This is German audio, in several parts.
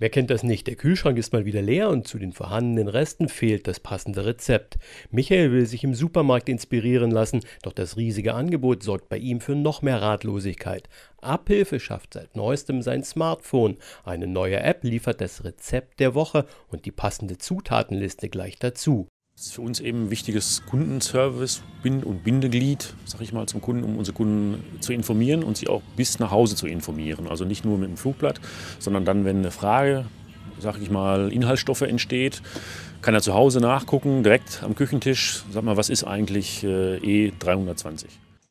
Wer kennt das nicht? Der Kühlschrank ist mal wieder leer und zu den vorhandenen Resten fehlt das passende Rezept. Michael will sich im Supermarkt inspirieren lassen, doch das riesige Angebot sorgt bei ihm für noch mehr Ratlosigkeit. Abhilfe schafft seit neuestem sein Smartphone. Eine neue App liefert das Rezept der Woche und die passende Zutatenliste gleich dazu. Das ist für uns eben ein wichtiges Kundenservice und Bindeglied, sag ich mal, zum Kunden, um unsere Kunden zu informieren und sie auch bis nach Hause zu informieren. Also nicht nur mit dem Flugblatt, sondern dann, wenn eine Frage, sag ich mal, Inhaltsstoffe entsteht, kann er zu Hause nachgucken, direkt am Küchentisch. Sag mal, was ist eigentlich E320?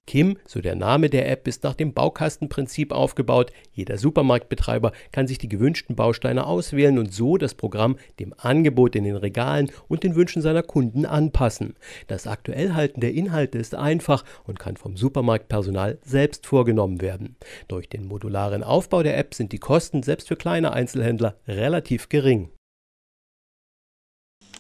Kim, so der Name der App, ist nach dem Baukastenprinzip aufgebaut. Jeder Supermarktbetreiber kann sich die gewünschten Bausteine auswählen und so das Programm dem Angebot in den Regalen und den Wünschen seiner Kunden anpassen. Das Aktuellhalten der Inhalte ist einfach und kann vom Supermarktpersonal selbst vorgenommen werden. Durch den modularen Aufbau der App sind die Kosten selbst für kleine Einzelhändler relativ gering.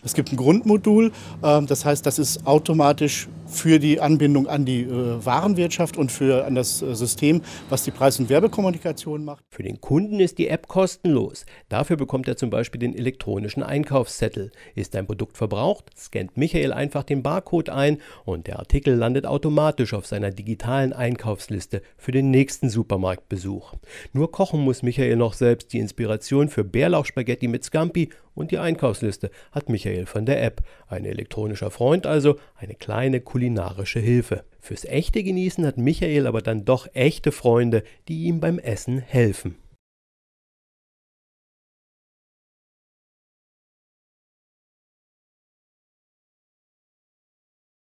Es gibt ein Grundmodul, das heißt, das ist automatisch für die Anbindung an die Warenwirtschaft und an das System, was die Preis- und Werbekommunikation macht. Für den Kunden ist die App kostenlos. Dafür bekommt er zum Beispiel den elektronischen Einkaufszettel. Ist ein Produkt verbraucht, scannt Michael einfach den Barcode ein und der Artikel landet automatisch auf seiner digitalen Einkaufsliste für den nächsten Supermarktbesuch. Nur kochen muss Michael noch selbst. Die Inspiration für Bärlauchspaghetti mit Scampi und die Einkaufsliste hat Michael von der App. Ein elektronischer Freund also, eine kleine kulinarische Hilfe. Fürs echte Genießen hat Michael aber dann doch echte Freunde, die ihm beim Essen helfen.